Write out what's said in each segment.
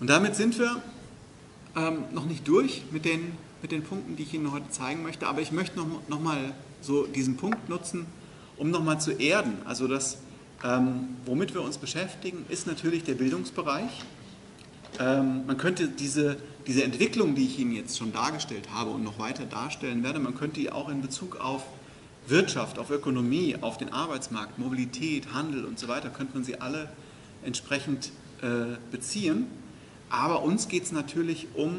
Und damit sind wir noch nicht durch mit den Punkten, die ich Ihnen heute zeigen möchte, aber ich möchte noch mal so diesen Punkt nutzen, um noch mal zu erden. Also das, womit wir uns beschäftigen, ist natürlich der Bildungsbereich. Man könnte diese Entwicklung, die ich Ihnen jetzt schon dargestellt habe und noch weiter darstellen werde, man könnte die auch in Bezug auf Wirtschaft, auf Ökonomie, auf den Arbeitsmarkt, Mobilität, Handel und so weiter, könnte man sie alle entsprechend beziehen. Aber uns geht es natürlich um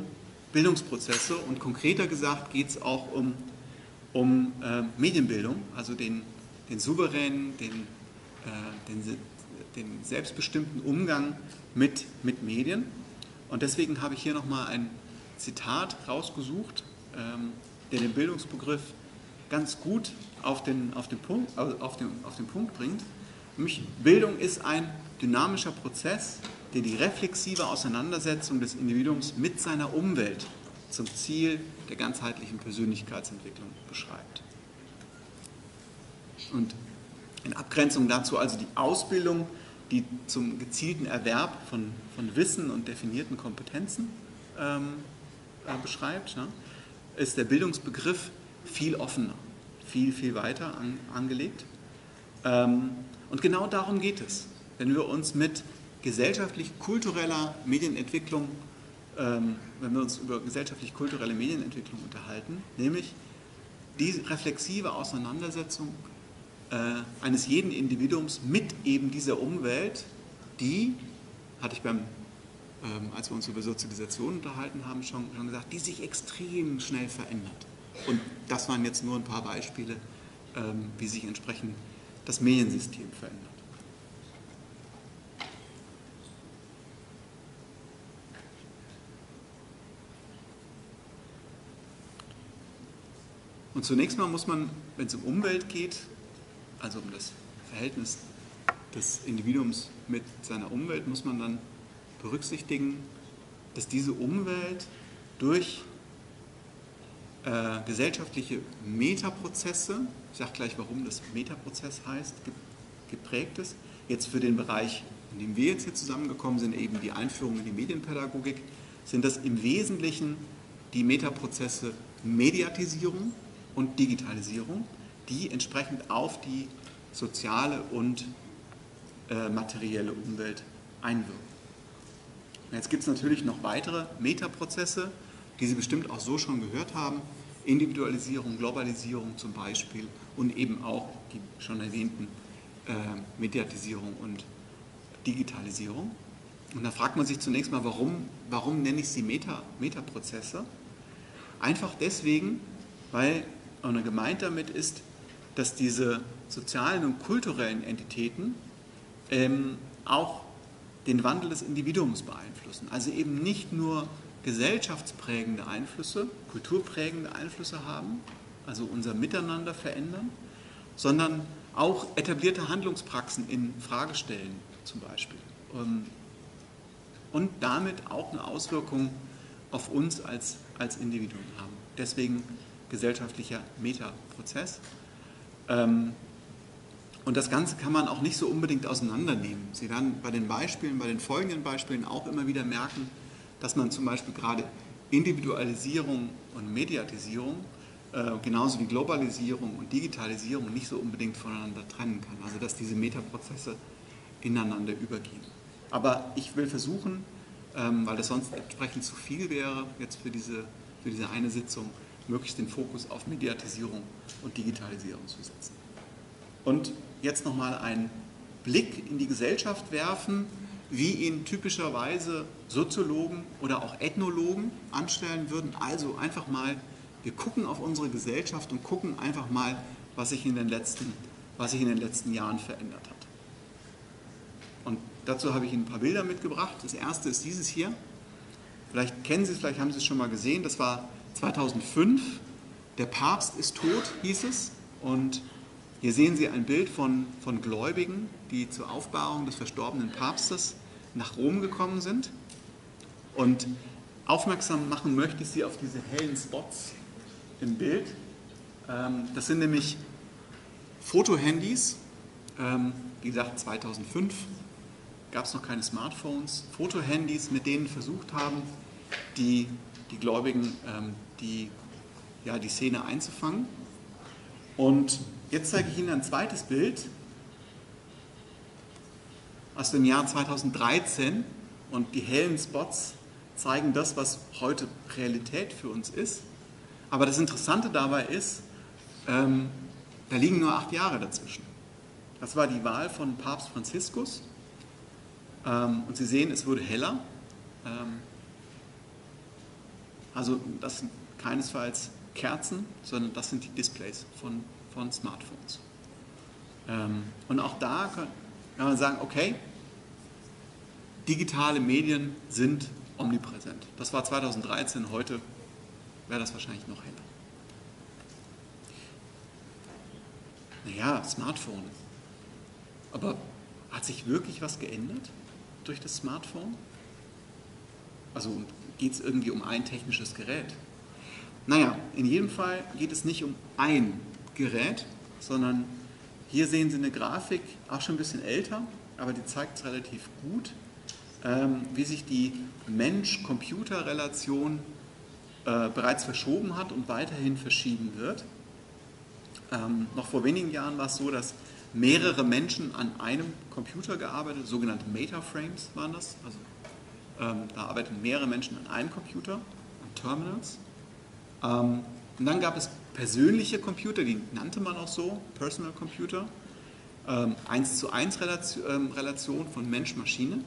Bildungsprozesse und konkreter gesagt geht es auch um Medienbildung, also den souveränen, den selbstbestimmten Umgang mit Medien. Und deswegen habe ich hier nochmal ein Zitat rausgesucht, der den Bildungsbegriff ganz gut auf den Punkt bringt. Nämlich, Bildung ist ein dynamischer Prozess, der die reflexive Auseinandersetzung des Individuums mit seiner Umwelt zum Ziel der ganzheitlichen Persönlichkeitsentwicklung beschreibt. Und in Abgrenzung dazu also die Ausbildung, die zum gezielten Erwerb von Wissen und definierten Kompetenzen beschreibt, ne, ist der Bildungsbegriff viel offener, viel weiter angelegt. Und genau darum geht es, wenn wir uns mit gesellschaftlich-kultureller Medienentwicklung, wenn wir uns über gesellschaftlich-kulturelle Medienentwicklung unterhalten, nämlich die reflexive Auseinandersetzung eines jeden Individuums mit eben dieser Umwelt, die, hatte ich als wir uns über Sozialisation unterhalten haben, schon gesagt, die sich extrem schnell verändert. Und das waren jetzt nur ein paar Beispiele, wie sich entsprechend das Mediensystem verändert. Und zunächst mal muss man, wenn es um Umwelt geht, also um das Verhältnis des Individuums mit seiner Umwelt, muss man dann berücksichtigen, dass diese Umwelt durch gesellschaftliche Metaprozesse, ich sage gleich, warum das Metaprozess heißt, geprägt ist. Jetzt für den Bereich, in dem wir jetzt hier zusammengekommen sind, eben die Einführung in die Medienpädagogik, sind das im Wesentlichen die Metaprozesse Mediatisierung und Digitalisierung, die entsprechend auf die soziale und materielle Umwelt einwirken. Jetzt gibt es natürlich noch weitere Metaprozesse, die Sie bestimmt auch so schon gehört haben. Individualisierung, Globalisierung zum Beispiel und eben auch die schon erwähnten Mediatisierung und Digitalisierung. Und da fragt man sich zunächst mal, warum nenne ich sie Metaprozesse? Einfach deswegen, weil gemeint damit ist, dass diese sozialen und kulturellen Entitäten auch den Wandel des Individuums beeinflussen. Also eben nicht nur gesellschaftsprägende Einflüsse, kulturprägende Einflüsse haben, also unser Miteinander verändern, sondern auch etablierte Handlungspraxen in Frage stellen zum Beispiel. Und damit auch eine Auswirkung auf uns als Individuum haben. Deswegen gesellschaftlicher Metaprozess. Und das Ganze kann man auch nicht so unbedingt auseinandernehmen. Sie werden bei den folgenden Beispielen auch immer wieder merken, dass man zum Beispiel gerade Individualisierung und Mediatisierung, genauso wie Globalisierung und Digitalisierung, nicht so unbedingt voneinander trennen kann. Also dass diese Metaprozesse ineinander übergehen. Aber ich will versuchen, weil das sonst entsprechend zu viel wäre, jetzt für diese eine Sitzung, möglichst den Fokus auf Mediatisierung und Digitalisierung zu setzen. Und jetzt nochmal einen Blick in die Gesellschaft werfen, wie ihn typischerweise Soziologen oder auch Ethnologen anstellen würden. Also einfach mal, wir gucken auf unsere Gesellschaft und gucken einfach mal, was sich in den letzten Jahren verändert hat. Und dazu habe ich Ihnen ein paar Bilder mitgebracht. Das erste ist dieses hier. Vielleicht kennen Sie es, vielleicht haben Sie es schon mal gesehen. Das war 2005, der Papst ist tot, hieß es. Und hier sehen Sie ein Bild von Gläubigen, die zur Aufbahrung des verstorbenen Papstes nach Rom gekommen sind. Und aufmerksam machen möchte ich Sie auf diese hellen Spots im Bild. Das sind nämlich Fotohandys, wie gesagt 2005, gab es noch keine Smartphones, Fotohandys, mit denen versucht haben, die Gläubigen die Szene einzufangen. Und jetzt zeige ich Ihnen ein zweites Bild aus dem Jahr 2013 und die hellen Spots zeigen das, was heute Realität für uns ist. Aber das Interessante dabei ist, da liegen nur 8 Jahre dazwischen. Das war die Wahl von Papst Franziskus und Sie sehen, es wurde heller. Also das sind keinesfalls Kerzen, sondern das sind die Displays von Smartphones. Und auch da kann man sagen, okay, digitale Medien sind omnipräsent. Das war 2013, heute wäre das wahrscheinlich noch heller. Naja, Smartphone. Aber hat sich wirklich was geändert durch das Smartphone? Also geht es irgendwie um ein technisches Gerät? Naja, in jedem Fall geht es nicht um ein Gerät, sondern hier sehen Sie eine Grafik, auch schon ein bisschen älter, aber die zeigt es relativ gut, wie sich die Mensch-Computer-Relation bereits verschoben hat und weiterhin verschieben wird. Noch vor wenigen Jahren war es so, dass mehrere Menschen an einem Computer gearbeitet, sogenannte Metaframes waren das, also da arbeiten mehrere Menschen an einem Computer, an Terminals. Und dann gab es persönliche Computer, die nannte man auch so, Personal Computer, 1:1 Relation von Mensch-Maschine.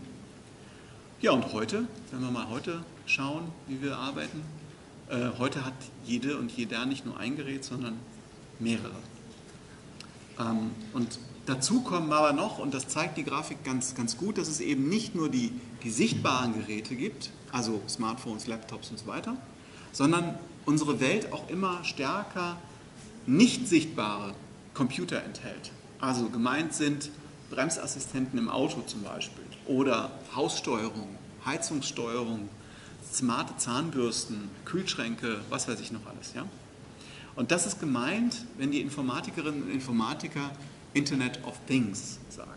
Ja, und heute, wenn wir mal heute schauen, wie wir arbeiten, heute hat jede und jeder nicht nur ein Gerät, sondern mehrere. Und dazu kommen aber noch, und das zeigt die Grafik ganz, ganz gut, dass es eben nicht nur die sichtbaren Geräte gibt, also Smartphones, Laptops und so weiter, sondern unsere Welt auch immer stärker nicht sichtbare Computer enthält. Also gemeint sind Bremsassistenten im Auto zum Beispiel oder Haussteuerung, Heizungssteuerung, smarte Zahnbürsten, Kühlschränke, was weiß ich noch alles, ja? Und das ist gemeint, wenn die Informatikerinnen und Informatiker Internet of Things sagen.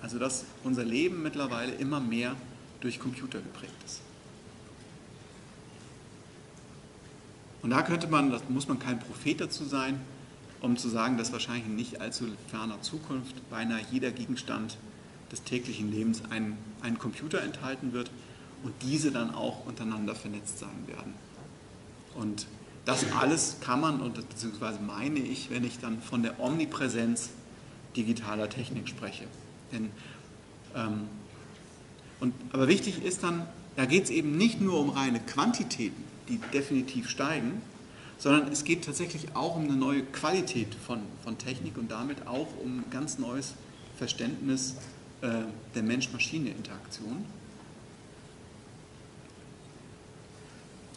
Also dass unser Leben mittlerweile immer mehr durch Computer geprägt ist. Und da könnte man, da muss man kein Prophet dazu sein, um zu sagen, dass wahrscheinlich in nicht allzu ferner Zukunft beinahe jeder Gegenstand des täglichen Lebens einen Computer enthalten wird und diese dann auch untereinander vernetzt sein werden. Und das alles kann man, und beziehungsweise meine ich, wenn ich dann von der Omnipräsenz digitaler Technik spreche. Aber wichtig ist dann, da geht es eben nicht nur um reine Quantitäten, die definitiv steigen, sondern es geht tatsächlich auch um eine neue Qualität von Technik und damit auch um ein ganz neues Verständnis der Mensch-Maschine-Interaktion.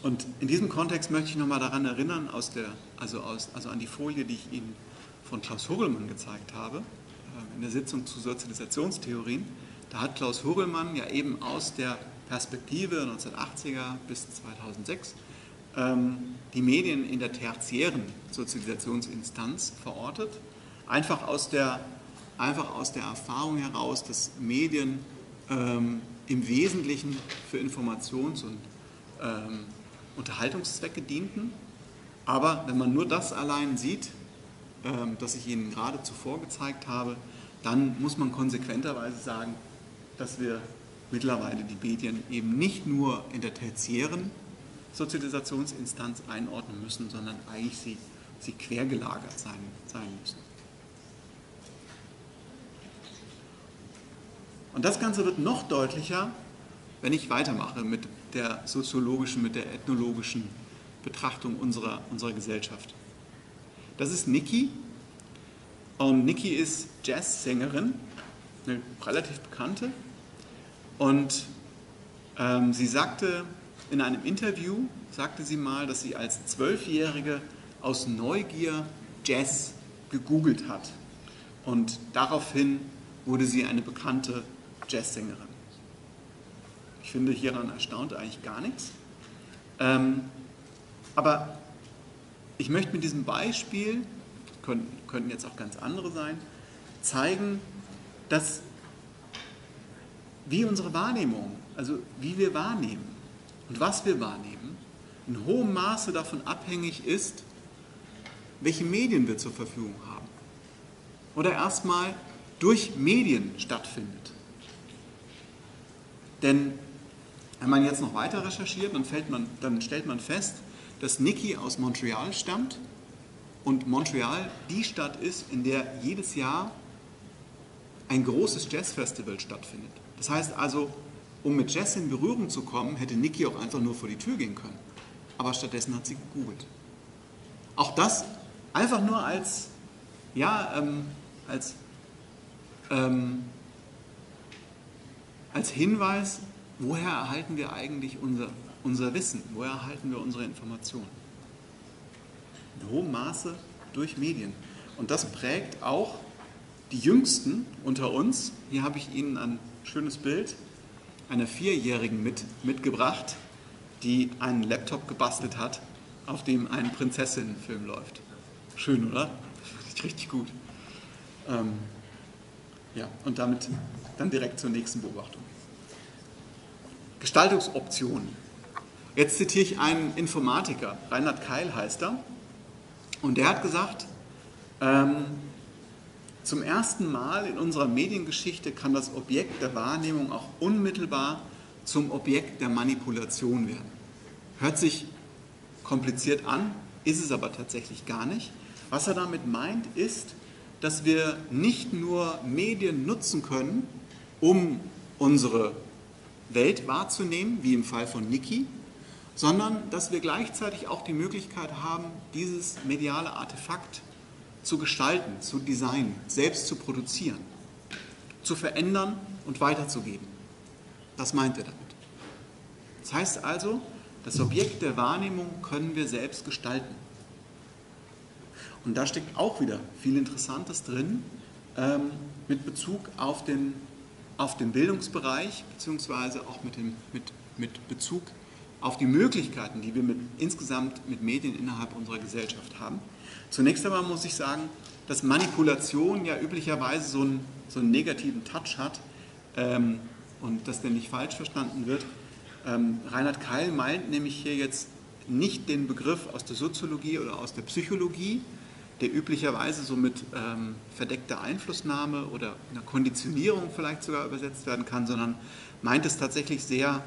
Und in diesem Kontext möchte ich nochmal daran erinnern, an die Folie, die ich Ihnen von Klaus Hurrelmann gezeigt habe, in der Sitzung zu Sozialisationstheorien. Da hat Klaus Hurrelmann ja eben aus der Perspektive 1980er bis 2006 die Medien in der tertiären Sozialisationsinstanz verortet, einfach aus der Erfahrung heraus, dass Medien im Wesentlichen für Informations- und Unterhaltungszwecke dienten, aber wenn man nur das allein sieht, das ich Ihnen gerade zuvor gezeigt habe, dann muss man konsequenterweise sagen, dass wir mittlerweile die Medien eben nicht nur in der tertiären Sozialisationsinstanz einordnen müssen, sondern eigentlich sie quergelagert sein müssen. Und das Ganze wird noch deutlicher, wenn ich weitermache mit der soziologischen, mit der ethnologischen Betrachtung unserer Gesellschaft. Das ist Nikki, und Nikki ist Jazzsängerin, eine relativ bekannte, und sie sagte in einem Interview, dass sie als 12-Jährige aus Neugier Jazz gegoogelt hat und daraufhin wurde sie eine bekannte Jazzsängerin. Ich finde, hieran erstaunt eigentlich gar nichts. Aber ich möchte mit diesem Beispiel, könnten jetzt auch ganz andere sein, zeigen, dass wie unsere Wahrnehmung, also wie wir wahrnehmen und was wir wahrnehmen, in hohem Maße davon abhängig ist, welche Medien wir zur Verfügung haben oder erstmal durch Medien stattfindet. Denn wenn man jetzt noch weiter recherchiert, dann stellt man fest, dass Nikki aus Montreal stammt und Montreal die Stadt ist, in der jedes Jahr ein großes Jazzfestival stattfindet. Das heißt also, um mit Jazz in Berührung zu kommen, hätte Nikki auch einfach nur vor die Tür gehen können. Aber stattdessen hat sie gegoogelt. Auch das einfach nur als, ja, als Hinweis, woher erhalten wir eigentlich unser Wissen, woher erhalten wir unsere Informationen? In hohem Maße durch Medien. Und das prägt auch die Jüngsten unter uns. Hier habe ich Ihnen ein schönes Bild einer Vierjährigen mitgebracht, die einen Laptop gebastelt hat, auf dem ein Prinzessinnenfilm läuft. Schön, oder? Richtig gut. Ja, und damit dann direkt zur nächsten Beobachtung. Gestaltungsoptionen. Jetzt zitiere ich einen Informatiker, Reinhard Keil heißt er, und der hat gesagt, zum ersten Mal in unserer Mediengeschichte kann das Objekt der Wahrnehmung auch unmittelbar zum Objekt der Manipulation werden. Hört sich kompliziert an, ist es aber tatsächlich gar nicht. Was er damit meint, ist, dass wir nicht nur Medien nutzen können, um unsere Welt wahrzunehmen, wie im Fall von Nikki, sondern dass wir gleichzeitig auch die Möglichkeit haben, dieses mediale Artefakt zu gestalten, zu designen, selbst zu produzieren, zu verändern und weiterzugeben. Das meint er damit. Das heißt also, das Objekt der Wahrnehmung können wir selbst gestalten. Und da steckt auch wieder viel Interessantes drin mit Bezug auf den Bildungsbereich, beziehungsweise auch mit Bezug auf die Möglichkeiten, die wir insgesamt mit Medien innerhalb unserer Gesellschaft haben. Zunächst einmal muss ich sagen, dass Manipulation ja üblicherweise so einen negativen Touch hat und dass der nicht falsch verstanden wird. Reinhard Keil meint nämlich hier jetzt nicht den Begriff aus der Soziologie oder aus der Psychologie, der üblicherweise so mit verdeckter Einflussnahme oder einer Konditionierung vielleicht sogar übersetzt werden kann, sondern meint es tatsächlich sehr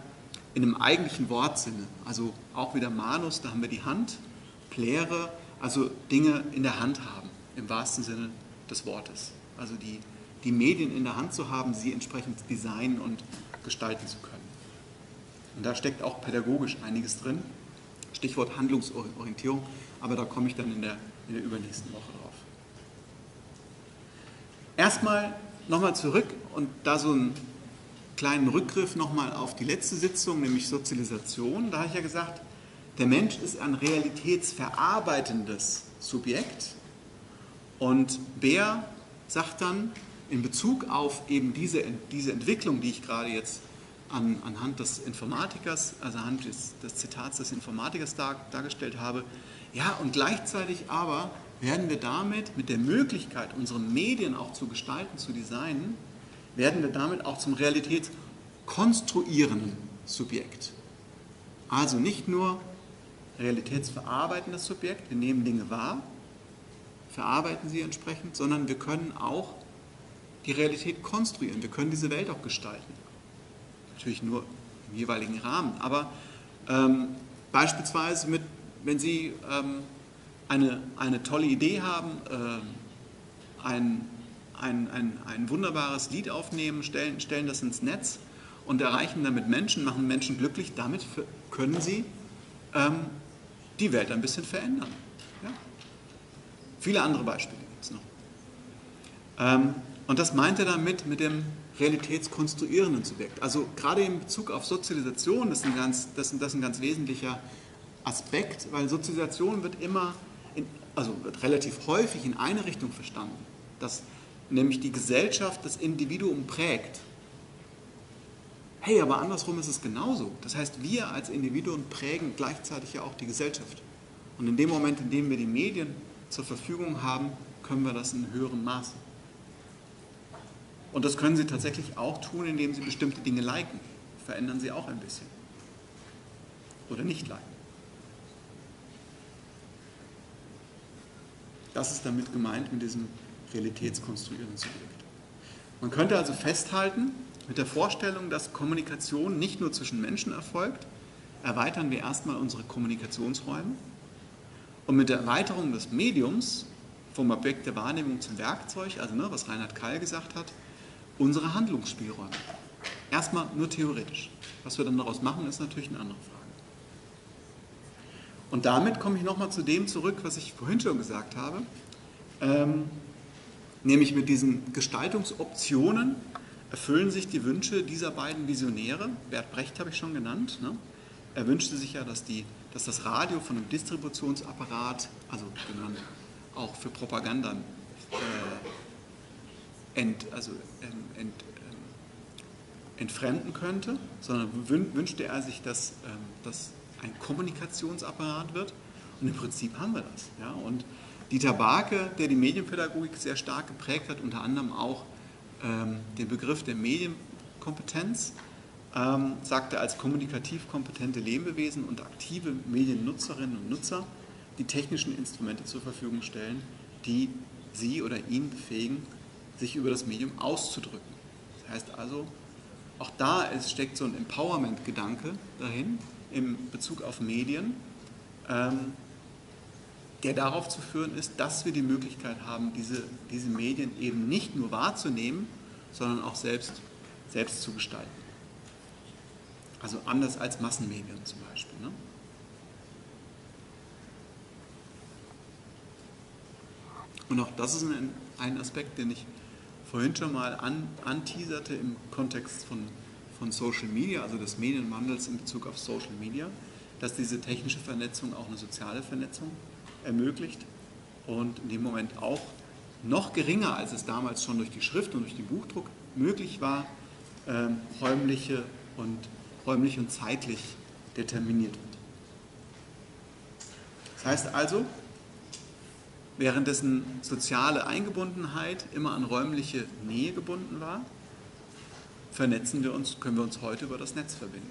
in einem eigentlichen Wortsinne. Also auch wieder Manus, da haben wir die Hand, Pläre, also Dinge in der Hand haben, im wahrsten Sinne des Wortes. Also die Medien in der Hand zu haben, sie entsprechend designen und gestalten zu können. Und da steckt auch pädagogisch einiges drin, Stichwort Handlungsorientierung, aber da komme ich dann in der übernächsten Woche drauf. Erstmal nochmal zurück und da so einen kleinen Rückgriff nochmal auf die letzte Sitzung, nämlich Sozialisation. Da habe ich ja gesagt, der Mensch ist ein realitätsverarbeitendes Subjekt und Bär sagt dann in Bezug auf eben diese Entwicklung, die ich gerade jetzt anhand des Informatikers, also anhand des Zitats des Informatikers dargestellt habe, ja, und gleichzeitig aber werden wir damit, mit der Möglichkeit, unsere Medien auch zu gestalten, zu designen, werden wir damit auch zum realitätskonstruierenden Subjekt. Also nicht nur realitätsverarbeitendes Subjekt, wir nehmen Dinge wahr, verarbeiten sie entsprechend, sondern wir können auch die Realität konstruieren, wir können diese Welt auch gestalten. Natürlich nur im jeweiligen Rahmen, aber beispielsweise wenn Sie eine tolle Idee haben, ein wunderbares Lied aufnehmen, stellen das ins Netz und erreichen damit Menschen, machen Menschen glücklich, damit können Sie die Welt ein bisschen verändern. Ja? Viele andere Beispiele gibt es noch. Und das meint er damit mit dem realitätskonstruierenden Subjekt. Also gerade in Bezug auf Sozialisation, das ist ein ganz wesentlicher Aspekt, weil Sozialisation wird wird relativ häufig in eine Richtung verstanden, dass nämlich die Gesellschaft das Individuum prägt. Hey, aber andersrum ist es genauso. Das heißt, wir als Individuen prägen gleichzeitig ja auch die Gesellschaft. Und in dem Moment, in dem wir die Medien zur Verfügung haben, können wir das in höherem Maße. Und das können Sie tatsächlich auch tun, indem Sie bestimmte Dinge liken. Verändern Sie auch ein bisschen. Oder nicht liken. Das ist damit gemeint, mit diesem Realitätskonstruieren zu wirken. Man könnte also festhalten, mit der Vorstellung, dass Kommunikation nicht nur zwischen Menschen erfolgt, erweitern wir erstmal unsere Kommunikationsräume. Und mit der Erweiterung des Mediums vom Objekt der Wahrnehmung zum Werkzeug, also was Reinhard Keil gesagt hat, unsere Handlungsspielräume. Erstmal nur theoretisch. Was wir dann daraus machen, ist natürlich eine andere Frage. Und damit komme ich nochmal zu dem zurück, was ich vorhin schon gesagt habe, nämlich mit diesen Gestaltungsoptionen erfüllen sich die Wünsche dieser beiden Visionäre. Bert Brecht habe ich schon genannt. Er wünschte sich ja, dass das Radio von einem Distributionsapparat, also genannt auch für Propaganda, entfremden könnte, sondern wünschte er sich, dass das ein Kommunikationsapparat wird. Und im Prinzip haben wir das. Ja? Und Dieter Baacke, der die Medienpädagogik sehr stark geprägt hat, unter anderem auch den Begriff der Medienkompetenz, sagte, als kommunikativ kompetente Lebewesen und aktive Mediennutzerinnen und Nutzer die technischen Instrumente zur Verfügung stellen, die sie oder ihn befähigen, sich über das Medium auszudrücken. Das heißt also, auch da steckt so ein Empowerment-Gedanke dahin, in Bezug auf Medien, der darauf zu führen ist, dass wir die Möglichkeit haben, diese Medien eben nicht nur wahrzunehmen, sondern auch selbst zu gestalten. Also anders als Massenmedien zum Beispiel. Ne? Und auch das ist ein Aspekt, den ich vorhin schon mal anteaserte im Kontext von Social Media, also des Medienwandels in Bezug auf Social Media, dass diese technische Vernetzung auch eine soziale Vernetzung ermöglicht und in dem Moment auch noch geringer, als es damals schon durch die Schrift und durch den Buchdruck möglich war, räumlich und zeitlich determiniert wird. Das heißt also, währenddessen soziale Eingebundenheit immer an räumliche Nähe gebunden war, können wir uns heute über das Netz verbinden.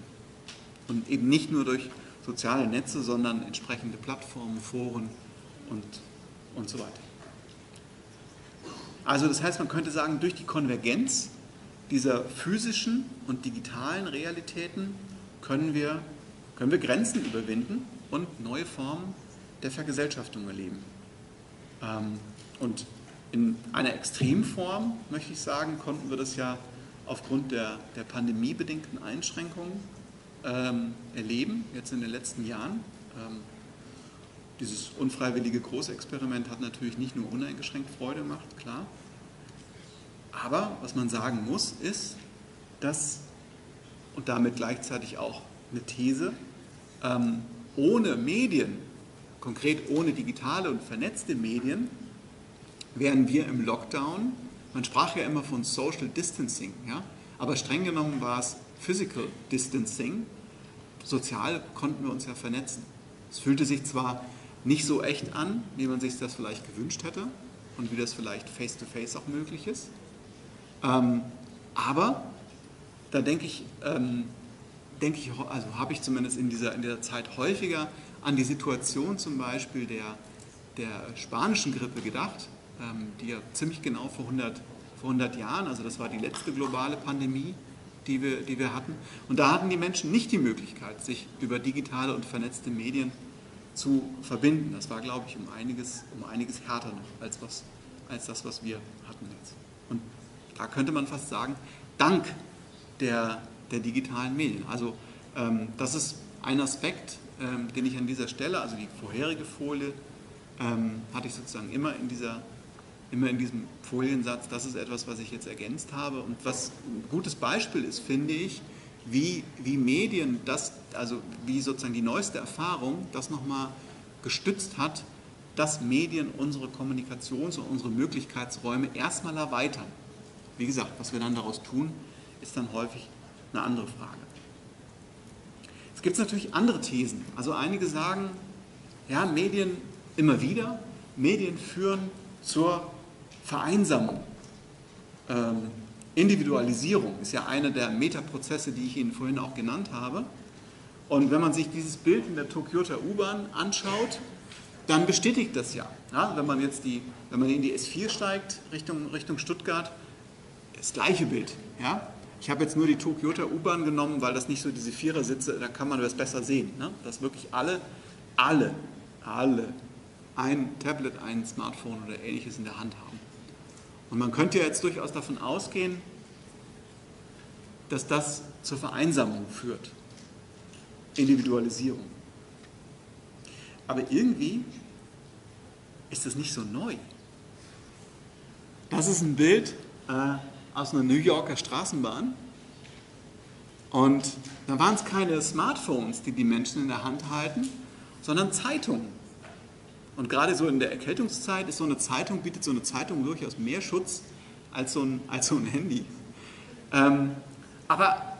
Und eben nicht nur durch soziale Netze, sondern entsprechende Plattformen, Foren und so weiter. Also das heißt, man könnte sagen, durch die Konvergenz dieser physischen und digitalen Realitäten können wir Grenzen überwinden und neue Formen der Vergesellschaftung erleben. Und in einer Extremform, möchte ich sagen, konnten wir das ja aufgrund der pandemiebedingten Einschränkungen erleben, jetzt in den letzten Jahren. Dieses unfreiwillige Großexperiment hat natürlich nicht nur uneingeschränkt Freude gemacht, klar. Aber was man sagen muss, ist, dass, und damit gleichzeitig auch eine These, ohne Medien, konkret ohne digitale und vernetzte Medien, wären wir im Lockdown. Man sprach ja immer von Social Distancing, ja? Aber streng genommen war es Physical Distancing. Sozial konnten wir uns ja vernetzen. Es fühlte sich zwar nicht so echt an, wie man sich das vielleicht gewünscht hätte und wie das vielleicht face-to-face auch möglich ist. Aber da denke ich, also habe ich zumindest in dieser Zeit häufiger an die Situation zum Beispiel der spanischen Grippe gedacht, die ja ziemlich genau vor 100 Jahren, also das war die letzte globale Pandemie, die wir hatten. Und da hatten die Menschen nicht die Möglichkeit, sich über digitale und vernetzte Medien zu verbinden. Das war, glaube ich, um einiges härter noch als das, was wir hatten jetzt. Und da könnte man fast sagen, dank der digitalen Medien. Also das ist ein Aspekt, den ich an dieser Stelle, also die vorherige Folie, hatte ich sozusagen immer in diesem Foliensatz, das ist etwas, was ich jetzt ergänzt habe und was ein gutes Beispiel ist, finde ich, wie Medien das, also wie sozusagen die neueste Erfahrung das nochmal gestützt hat, dass Medien unsere Kommunikations- und unsere Möglichkeitsräume erstmal erweitern. Wie gesagt, was wir dann daraus tun, ist dann häufig eine andere Frage. Es gibt natürlich andere Thesen. Also einige sagen, ja, Medien immer wieder, Medien führen zur Vereinsamung Individualisierung ist ja einer der Metaprozesse, die ich Ihnen vorhin auch genannt habe. Und wenn man sich dieses Bild in der Tokyoter U-Bahn anschaut, dann bestätigt das ja. Wenn man in die S4 steigt, Richtung Stuttgart, das gleiche Bild. Ja? Ich habe jetzt nur die Tokyoter U-Bahn genommen, weil das nicht so diese Vierersitze, da kann man das besser sehen. Ne? Dass wirklich alle ein Tablet, ein Smartphone oder Ähnliches in der Hand haben. Und man könnte ja jetzt durchaus davon ausgehen, dass das zur Vereinsamung führt. Individualisierung. Aber irgendwie ist das nicht so neu. Das ist ein Bild aus einer New Yorker Straßenbahn. Und da waren es keine Smartphones, die die Menschen in der Hand halten, sondern Zeitungen. Und gerade so in der Erkältungszeit ist bietet so eine Zeitung durchaus mehr Schutz als so ein Handy. Aber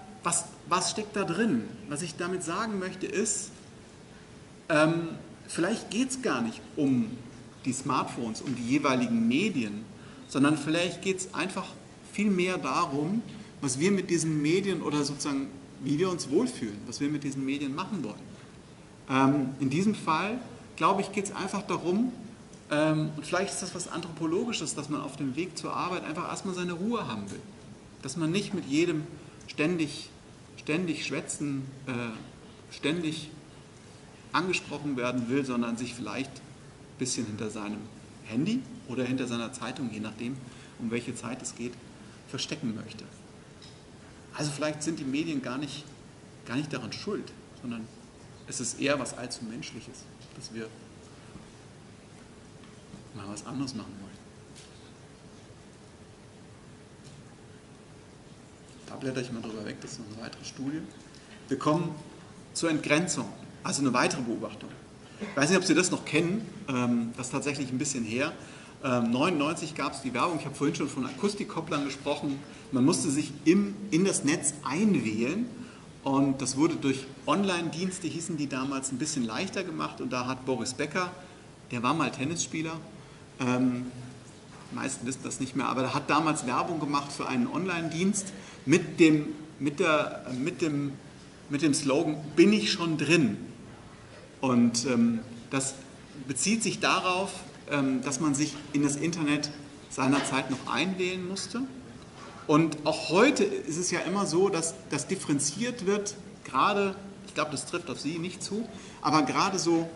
was steckt da drin? Was ich damit sagen möchte ist, vielleicht geht es gar nicht um die Smartphones, um die jeweiligen Medien, sondern vielleicht geht es einfach viel mehr darum, was wir mit diesen Medien oder sozusagen, wie wir uns wohlfühlen, was wir mit diesen Medien machen wollen. In diesem Fall, glaube ich, geht es einfach darum, und vielleicht ist das was Anthropologisches, dass man auf dem Weg zur Arbeit einfach erstmal seine Ruhe haben will. Dass man nicht mit jedem ständig schwätzen, ständig angesprochen werden will, sondern sich vielleicht ein bisschen hinter seinem Handy oder hinter seiner Zeitung, je nachdem, um welche Zeit es geht, verstecken möchte. Also vielleicht sind die Medien gar nicht daran schuld, sondern es ist eher was allzu Menschliches, dass wir mal was anderes machen wollen. Da blätter ich mal drüber weg, das ist noch eine weitere Studie. Wir kommen zur Entgrenzung, also eine weitere Beobachtung. Ich weiß nicht, ob Sie das noch kennen, das ist tatsächlich ein bisschen her. 1999 gab es die Werbung, ich habe vorhin schon von Akustikkopplern gesprochen. Man musste sich in das Netz einwählen und das wurde durch Online-Dienste, hießen die damals, ein bisschen leichter gemacht. Und da hat Boris Becker, der war mal Tennisspieler, die meisten wissen das nicht mehr, aber er hat damals Werbung gemacht für einen Online-Dienst mit dem Slogan, bin ich schon drin. Und das bezieht sich darauf, dass man sich in das Internet seinerzeit noch einwählen musste. Und auch heute ist es ja immer so, dass das differenziert wird, gerade, ich glaube, das trifft auf Sie nicht zu, aber gerade so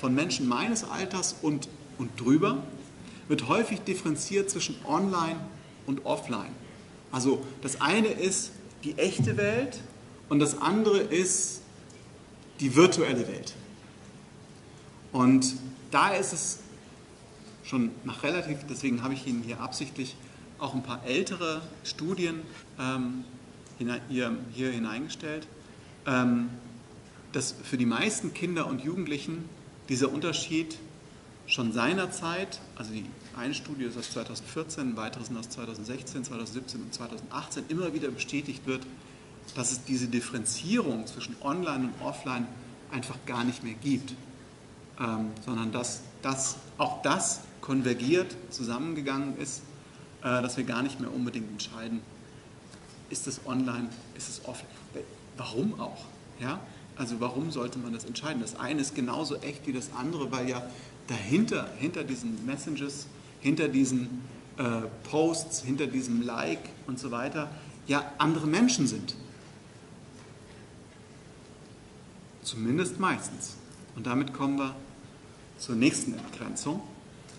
von Menschen meines Alters und drüber, wird häufig differenziert zwischen online und offline. Also das eine ist die echte Welt und das andere ist die virtuelle Welt. Und da ist es schon nach relativ, deswegen habe ich Ihnen hier absichtlich auch ein paar ältere Studien hier hineingestellt, dass für die meisten Kinder und Jugendlichen dieser Unterschied schon seinerzeit, also die eine Studie ist aus 2014, ein weiteres aus 2016, 2017 und 2018, immer wieder bestätigt wird, dass es diese Differenzierung zwischen Online und Offline einfach gar nicht mehr gibt, sondern dass auch das konvergiert, zusammengegangen ist, dass wir gar nicht mehr unbedingt entscheiden, ist es Online, ist es Offline. Warum auch? Ja? Also warum sollte man das entscheiden? Das eine ist genauso echt wie das andere, weil ja dahinter, hinter diesen Messages, hinter diesen Posts, hinter diesem Like und so weiter, ja andere Menschen sind. Zumindest meistens. Und damit kommen wir zur nächsten Entgrenzung.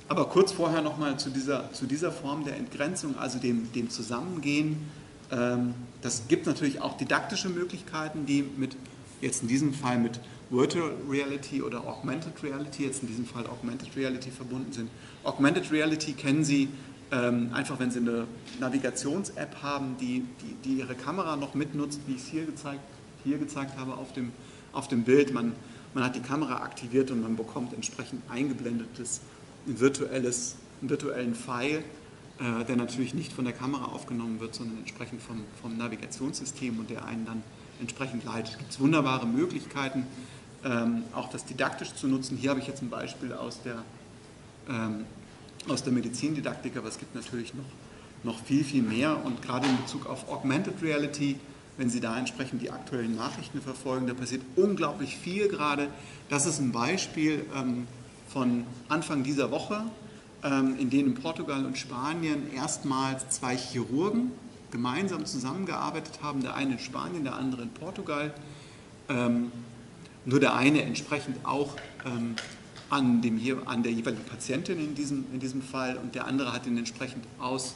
Aber kurz vorher nochmal zu dieser Form der Entgrenzung, also dem Zusammengehen. Das gibt natürlich auch didaktische Möglichkeiten, die jetzt in diesem Fall mit Virtual Reality oder Augmented Reality, jetzt in diesem Fall Augmented Reality verbunden sind. Augmented Reality kennen Sie einfach, wenn Sie eine Navigations-App haben, die Ihre Kamera noch mitnutzt, wie ich es hier gezeigt habe auf dem Bild. Man hat die Kamera aktiviert und man bekommt entsprechend eingeblendetes, einen virtuellen Pfeil, der natürlich nicht von der Kamera aufgenommen wird, sondern entsprechend vom Navigationssystem und der einen dann entsprechend leitet. Es gibt wunderbare Möglichkeiten, auch das didaktisch zu nutzen. Hier habe ich jetzt ein Beispiel aus der Medizindidaktik, aber es gibt natürlich noch noch viel, viel mehr. Und gerade in Bezug auf Augmented Reality, wenn Sie da entsprechend die aktuellen Nachrichten verfolgen, da passiert unglaublich viel gerade. Das ist ein Beispiel von Anfang dieser Woche, in denen in Portugal und Spanien erstmals zwei Chirurgen gemeinsam zusammengearbeitet haben, der eine in Spanien, der andere in Portugal. Nur der eine entsprechend auch an der jeweiligen Patientin in diesem Fall, und der andere hat ihn entsprechend aus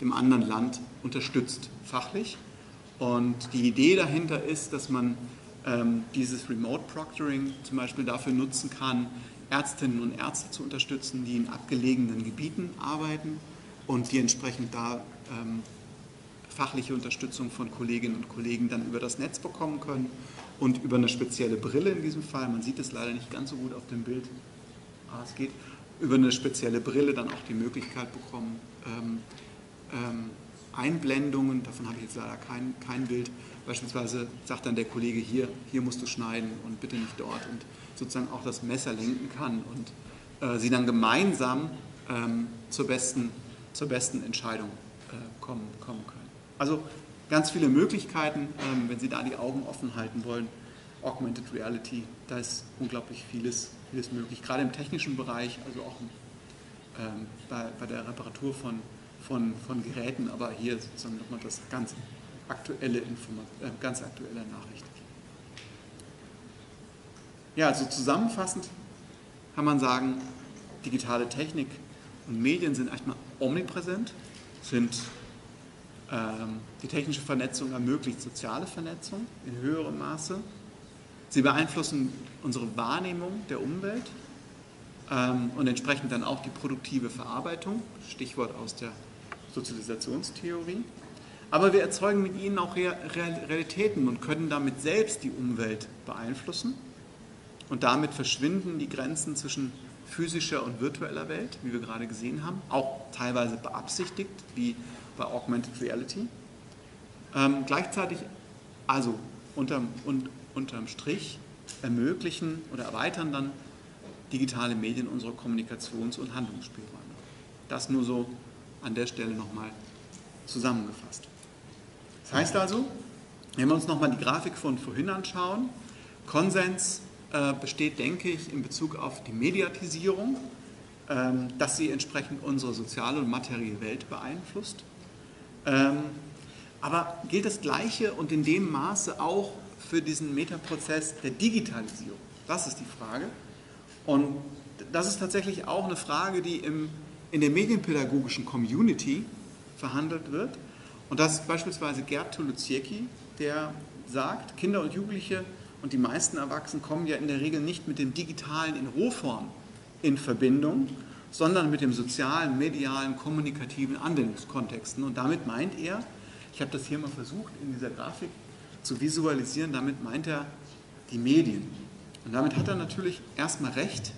dem anderen Land unterstützt, fachlich. Und die Idee dahinter ist, dass man dieses Remote Proctoring zum Beispiel dafür nutzen kann, Ärztinnen und Ärzte zu unterstützen, die in abgelegenen Gebieten arbeiten und die entsprechend da fachliche Unterstützung von Kolleginnen und Kollegen dann über das Netz bekommen können und über eine spezielle Brille in diesem Fall, man sieht es leider nicht ganz so gut auf dem Bild, aber es geht, über eine spezielle Brille dann auch die Möglichkeit bekommen, Einblendungen, davon habe ich jetzt leider kein Bild, beispielsweise sagt dann der Kollege hier musst du schneiden und bitte nicht dort, und sozusagen auch das Messer lenken kann und sie dann gemeinsam zur besten Entscheidung kommen können. Also ganz viele Möglichkeiten, wenn Sie da die Augen offen halten wollen. Augmented Reality, da ist unglaublich vieles möglich, gerade im technischen Bereich, also auch bei der Reparatur von Geräten, aber hier sozusagen nochmal das ganz aktuelle Nachricht. Ja, also zusammenfassend kann man sagen, digitale Technik und Medien sind erstmal omnipräsent, die technische Vernetzung ermöglicht soziale Vernetzung in höherem Maße. Sie beeinflussen unsere Wahrnehmung der Umwelt und entsprechend dann auch die produktive Verarbeitung, Stichwort aus der Sozialisationstheorie. Aber wir erzeugen mit ihnen auch Realitäten und können damit selbst die Umwelt beeinflussen. Und damit verschwinden die Grenzen zwischen physischer und virtueller Welt, wie wir gerade gesehen haben, auch teilweise beabsichtigt, wie bei Augmented Reality. Gleichzeitig, also unterm Strich, ermöglichen oder erweitern dann digitale Medien unsere Kommunikations- und Handlungsspielräume. Das nur so an der Stelle nochmal zusammengefasst. Das heißt also, wenn wir uns nochmal die Grafik von vorhin anschauen, Konsens besteht, denke ich, in Bezug auf die Mediatisierung, dass sie entsprechend unsere soziale und materielle Welt beeinflusst. Aber gilt das Gleiche und in dem Maße auch für diesen Metaprozess der Digitalisierung? Das ist die Frage. Und das ist tatsächlich auch eine Frage, die in der medienpädagogischen Community verhandelt wird. Und das ist beispielsweise Gerd Tulodziecki, der sagt, Kinder und Jugendliche und die meisten Erwachsenen kommen ja in der Regel nicht mit dem Digitalen in Rohform in Verbindung, sondern mit dem sozialen, medialen, kommunikativen Anwendungskontexten. Und damit meint er, ich habe das hier mal versucht in dieser Grafik zu visualisieren, damit meint er die Medien. Und damit hat er natürlich erstmal recht.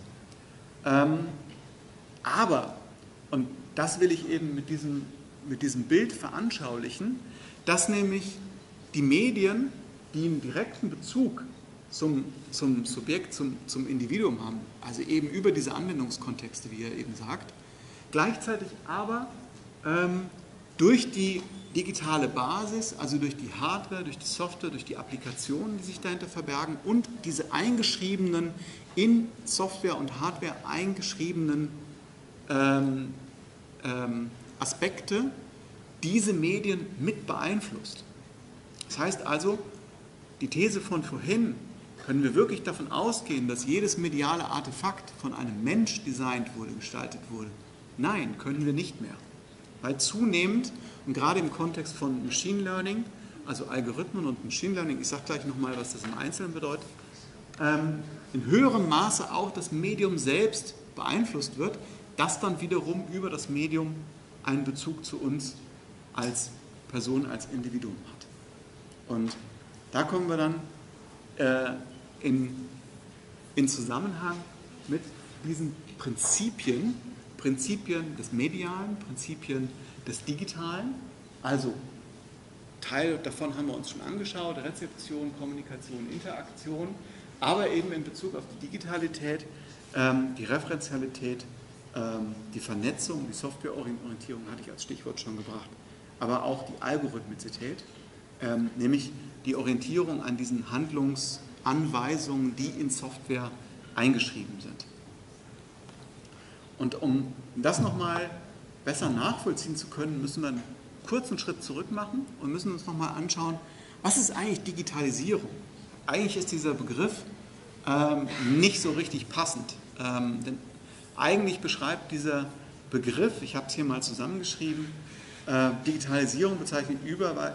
Aber, und das will ich eben mit diesem Bild veranschaulichen, dass nämlich die Medien, die einen direkten Bezug zum Subjekt, zum Individuum haben, also eben über diese Anwendungskontexte, wie er eben sagt, gleichzeitig aber durch die digitale Basis, also durch die Hardware, durch die Software, durch die Applikationen, die sich dahinter verbergen und diese eingeschriebenen, in Software und Hardware eingeschriebenen Aspekte, diese Medien mit beeinflusst. Das heißt also, die These von vorhin, können wir wirklich davon ausgehen, dass jedes mediale Artefakt von einem Mensch designt wurde, gestaltet wurde? Nein, können wir nicht mehr. Weil zunehmend, und gerade im Kontext von Machine Learning, also Algorithmen und Machine Learning, ich sage gleich nochmal, was das im Einzelnen bedeutet, in höherem Maße auch das Medium selbst beeinflusst wird, das dann wiederum über das Medium einen Bezug zu uns als Person, als Individuum hat. Und da kommen wir dann in Zusammenhang mit diesen Prinzipien des Medialen, Prinzipien des Digitalen. Also Teil davon haben wir uns schon angeschaut, Rezeption, Kommunikation, Interaktion, aber eben in Bezug auf die Digitalität, die Referenzialität, die die Vernetzung, die Softwareorientierung hatte ich als Stichwort schon gebracht, aber auch die Algorithmizität, nämlich die Orientierung an diesen Handlungsanweisungen, die in Software eingeschrieben sind. Und um das nochmal besser nachvollziehen zu können, müssen wir einen kurzen Schritt zurück machen und müssen uns nochmal anschauen, was ist eigentlich Digitalisierung? Eigentlich ist dieser Begriff nicht so richtig passend, denn eigentlich beschreibt dieser Begriff, ich habe es hier mal zusammengeschrieben, Digitalisierung bezeichnet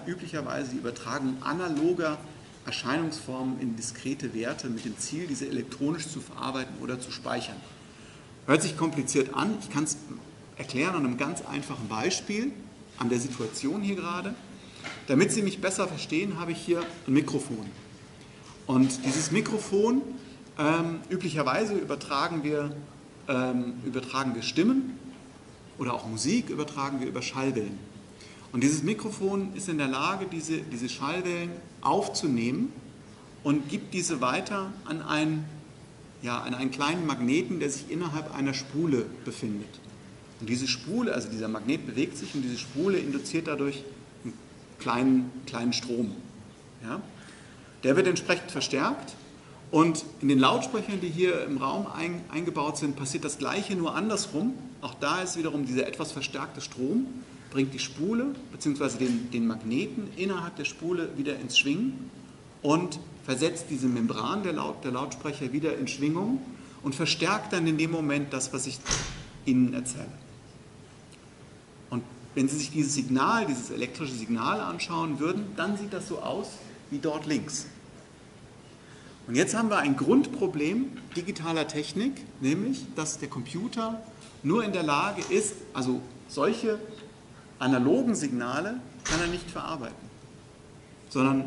üblicherweise die Übertragung analoger Erscheinungsformen in diskrete Werte mit dem Ziel, diese elektronisch zu verarbeiten oder zu speichern. Hört sich kompliziert an, ich kann es erklären an einem ganz einfachen Beispiel, an der Situation hier gerade. Damit Sie mich besser verstehen, habe ich hier ein Mikrofon. Und dieses Mikrofon, üblicherweise übertragen wir Stimmen oder auch Musik übertragen wir über Schallwellen. Und dieses Mikrofon ist in der Lage, diese Schallwellen aufzunehmen und gibt diese weiter an einen kleinen Magneten, der sich innerhalb einer Spule befindet. Und diese Spule, also dieser Magnet bewegt sich und diese Spule induziert dadurch einen kleinen Strom. Ja? Der wird entsprechend verstärkt und in den Lautsprechern, die hier im Raum eingebaut sind, passiert das Gleiche, nur andersrum. Auch da ist wiederum dieser etwas verstärkte Strom, bringt die Spule bzw. den Magneten innerhalb der Spule wieder ins Schwingen und versetzt diese Membran der Lautsprecher wieder in Schwingung und verstärkt dann in dem Moment das, was ich Ihnen erzähle. Und wenn Sie sich dieses elektrische Signal anschauen würden, dann sieht das so aus wie dort links. Und jetzt haben wir ein Grundproblem digitaler Technik, nämlich, dass der Computer nur in der Lage ist, also solche analogen Signale kann er nicht verarbeiten, sondern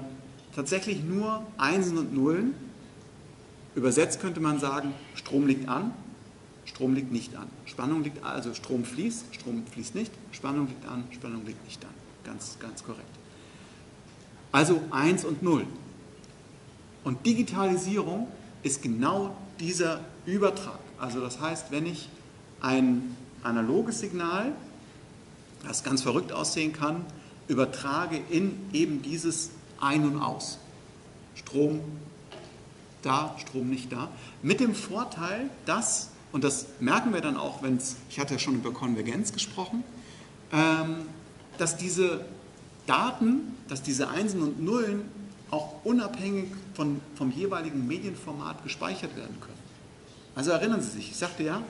tatsächlich nur Einsen und Nullen. Übersetzt könnte man sagen, Strom liegt an, Strom liegt nicht an. Spannung liegt an, also Strom fließt nicht, Spannung liegt an, Spannung liegt nicht an. Ganz korrekt. Also 1 und 0. Und Digitalisierung ist genau dieser Übertrag. Also das heißt, wenn ich ein analoges Signal, das ganz verrückt aussehen kann, übertrage in eben dieses Ein und Aus. Strom da, Strom nicht da. Mit dem Vorteil, dass, und das merken wir dann auch, ich hatte ja schon über Konvergenz gesprochen, dass diese Einsen und Nullen auch unabhängig vom jeweiligen Medienformat gespeichert werden können. Also erinnern Sie sich, ich sagte ja,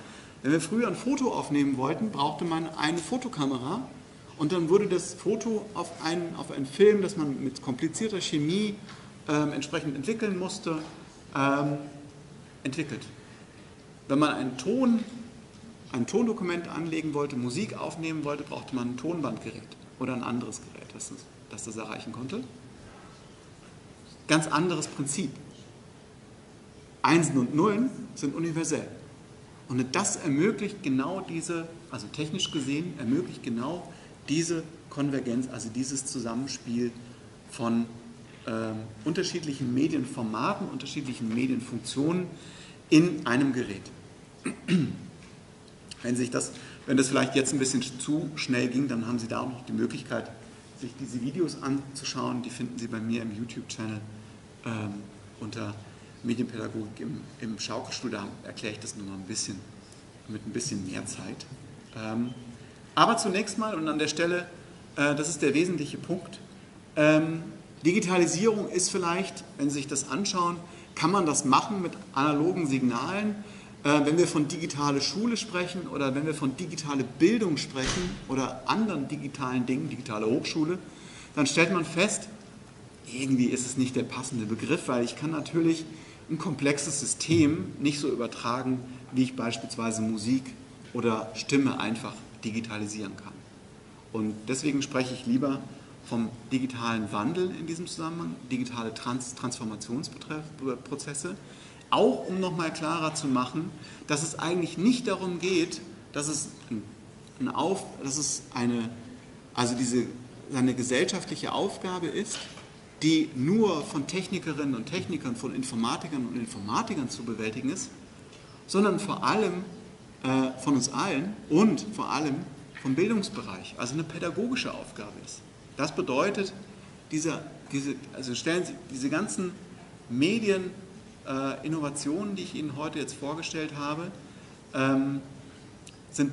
wenn wir früher ein Foto aufnehmen wollten, brauchte man eine Fotokamera und dann wurde das Foto auf einen Film, das man mit komplizierter Chemie entsprechend entwickeln musste, entwickelt. Wenn man ein Tondokument anlegen wollte, Musik aufnehmen wollte, brauchte man ein Tonbandgerät oder ein anderes Gerät, das das erreichen konnte. Ganz anderes Prinzip. Einsen und Nullen sind universell. Und das ermöglicht genau diese, also technisch gesehen, ermöglicht genau diese Konvergenz, also dieses Zusammenspiel von unterschiedlichen Medienformaten, unterschiedlichen Medienfunktionen in einem Gerät. Wenn das vielleicht jetzt ein bisschen zu schnell ging, dann haben Sie da auch noch die Möglichkeit, sich diese Videos anzuschauen. Die finden Sie bei mir im YouTube-Channel unter Medienpädagogik im Schaukelstuhl. Da erkläre ich das nur mal mit ein bisschen mehr Zeit. Aber zunächst mal und an der Stelle, das ist der wesentliche Punkt, Digitalisierung ist vielleicht, wenn Sie sich das anschauen, kann man das machen mit analogen Signalen. Wenn wir von digitale Schule sprechen oder wenn wir von digitale Bildung sprechen oder anderen digitalen Dingen, digitale Hochschule, dann stellt man fest, irgendwie ist es nicht der passende Begriff, weil ich kann natürlich ein komplexes System nicht so übertragen, wie ich beispielsweise Musik oder Stimme einfach digitalisieren kann. Und deswegen spreche ich lieber vom digitalen Wandel in diesem Zusammenhang, digitale Transformationsprozesse, auch um nochmal klarer zu machen, dass es eigentlich nicht darum geht, dass es eine gesellschaftliche Aufgabe ist, die nur von Technikerinnen und Technikern, von Informatikern und Informatikern zu bewältigen ist, sondern vor allem von uns allen und vor allem vom Bildungsbereich, also eine pädagogische Aufgabe ist. Das bedeutet, stellen Sie diese ganzen Medieninnovationen, die ich Ihnen heute jetzt vorgestellt habe, sind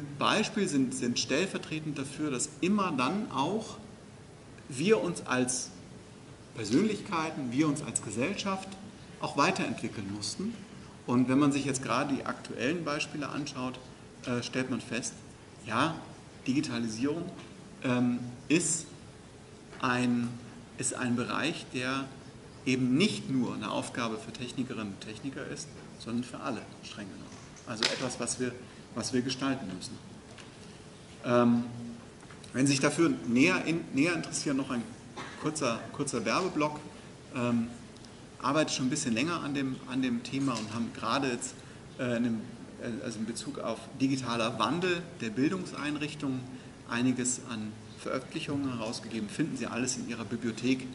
stellvertretend dafür, dass immer dann auch wir uns als Persönlichkeiten, wir uns als Gesellschaft auch weiterentwickeln mussten. Und wenn man sich jetzt gerade die aktuellen Beispiele anschaut, stellt man fest, ja, Digitalisierung ist ein Bereich, der eben nicht nur eine Aufgabe für Technikerinnen und Techniker ist, sondern für alle, streng genommen. Also etwas, was wir gestalten müssen. Wenn Sie sich dafür näher interessieren, noch ein kurzer Werbeblock. Arbeite schon ein bisschen länger an dem Thema und haben gerade jetzt in Bezug auf digitaler Wandel der Bildungseinrichtungen einiges an Veröffentlichungen herausgegeben. Finden Sie alles in Ihrer Bibliothek.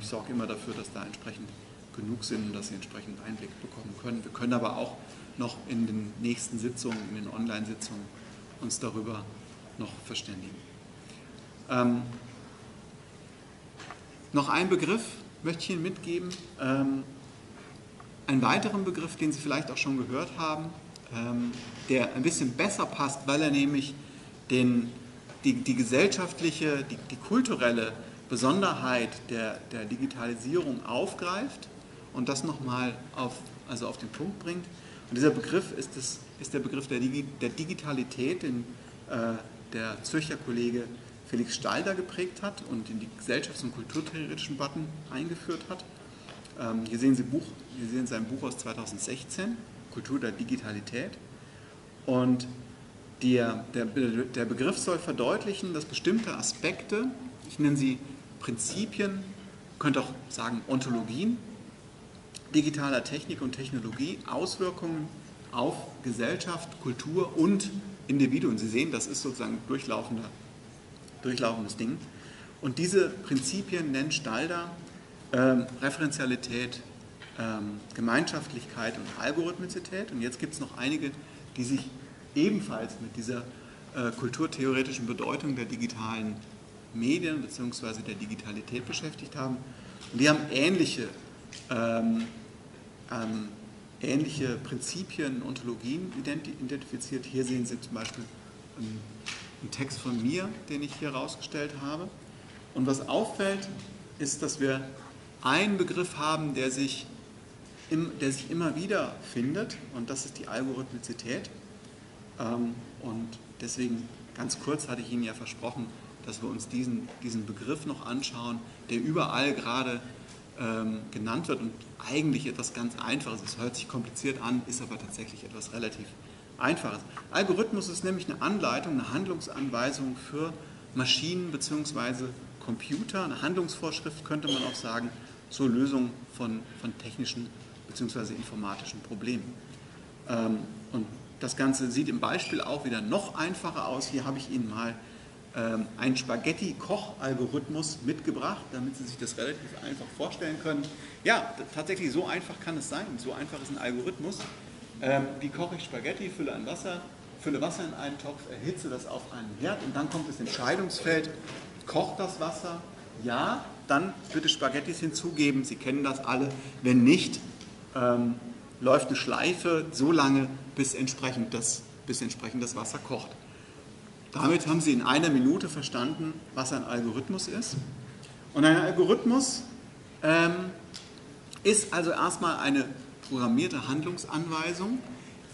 Ich sorge immer dafür, dass da entsprechend genug sind und dass Sie entsprechend Einblick bekommen können. Wir können aber auch noch in den nächsten Sitzungen, in den Online-Sitzungen uns darüber noch verständigen. Noch ein Begriff möchte ich Ihnen mitgeben. Einen weiteren Begriff, den Sie vielleicht auch schon gehört haben, der ein bisschen besser passt, weil er nämlich die gesellschaftliche, die kulturelle Besonderheit der Digitalisierung aufgreift und das nochmal auf den Punkt bringt. Und dieser Begriff ist der Begriff der Digitalität, den der Zürcher Kollege Felix Stalder geprägt hat und in die gesellschafts- und kulturtheoretischen Debatten eingeführt hat. Hier sehen Sie ein Buch aus 2016, Kultur der Digitalität. Und der Begriff soll verdeutlichen, dass bestimmte Aspekte, ich nenne sie Prinzipien, könnte auch sagen Ontologien, digitaler Technik und Technologie, Auswirkungen auf Gesellschaft, Kultur und Individuen. Sie sehen, das ist sozusagen durchlaufendes Ding. Und diese Prinzipien nennt Stalder Referenzialität, Gemeinschaftlichkeit und Algorithmizität. Und jetzt gibt es noch einige, die sich ebenfalls mit dieser kulturtheoretischen Bedeutung der digitalen Medien bzw. der Digitalität beschäftigt haben. Und die haben ähnliche Prinzipien, Ontologien identifiziert. Hier sehen Sie zum Beispiel ein Text von mir, den ich hier rausgestellt habe. Und was auffällt, ist, dass wir einen Begriff haben, der sich immer wieder findet, und das ist die Algorithmizität. Und deswegen, ganz kurz hatte ich Ihnen ja versprochen, dass wir uns diesen Begriff noch anschauen, der überall gerade genannt wird und eigentlich etwas ganz Einfaches ist. Hört sich kompliziert an, ist aber tatsächlich etwas relativ Einfaches. Algorithmus ist nämlich eine Anleitung, eine Handlungsanweisung für Maschinen bzw. Computer, eine Handlungsvorschrift könnte man auch sagen, zur Lösung von technischen bzw. informatischen Problemen. Und das Ganze sieht im Beispiel auch wieder noch einfacher aus. Hier habe ich Ihnen mal einen Spaghetti-Koch-Algorithmus mitgebracht, damit Sie sich das relativ einfach vorstellen können. Ja, tatsächlich so einfach kann es sein, so einfach ist ein Algorithmus. Wie koche ich Spaghetti? Fülle Wasser in einen Topf, erhitze das auf einen Herd und dann kommt das Entscheidungsfeld, kocht das Wasser? Ja, dann bitte Spaghettis hinzugeben, Sie kennen das alle. Wenn nicht, läuft eine Schleife so lange, bis entsprechend das Wasser kocht. Damit haben Sie in einer Minute verstanden, was ein Algorithmus ist. Und ein Algorithmus ist also erstmal eine programmierte Handlungsanweisung.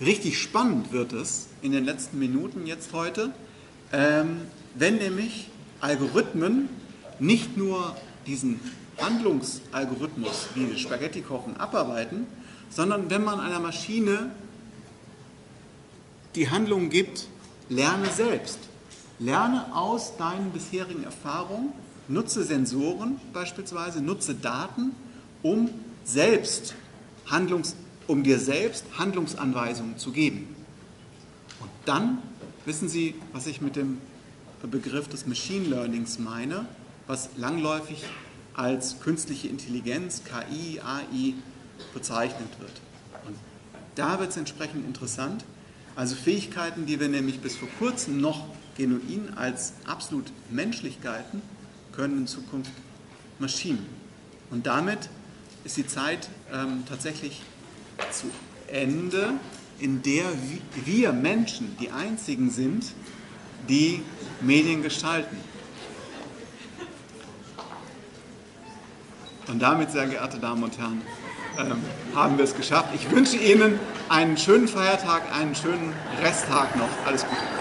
Richtig spannend wird es in den letzten Minuten jetzt heute, wenn nämlich Algorithmen nicht nur diesen Handlungsalgorithmus wie Spaghetti kochen abarbeiten, sondern wenn man einer Maschine die Handlung gibt, lerne selbst. Lerne aus deinen bisherigen Erfahrungen, nutze Sensoren beispielsweise, nutze Daten, um dir selbst Handlungsanweisungen zu geben. Und dann wissen Sie, was ich mit dem Begriff des Machine Learnings meine, was langläufig als künstliche Intelligenz, KI, AI bezeichnet wird. Und da wird es entsprechend interessant. Also Fähigkeiten, die wir nämlich bis vor kurzem noch genuin als absolut Menschlichkeiten, können in Zukunft Maschinen. Und damit ist die Zeit tatsächlich zu Ende, in der wir Menschen die einzigen sind, die Medien gestalten. Und damit, sehr geehrte Damen und Herren, haben wir es geschafft. Ich wünsche Ihnen einen schönen Feiertag, einen schönen Resttag noch. Alles Gute.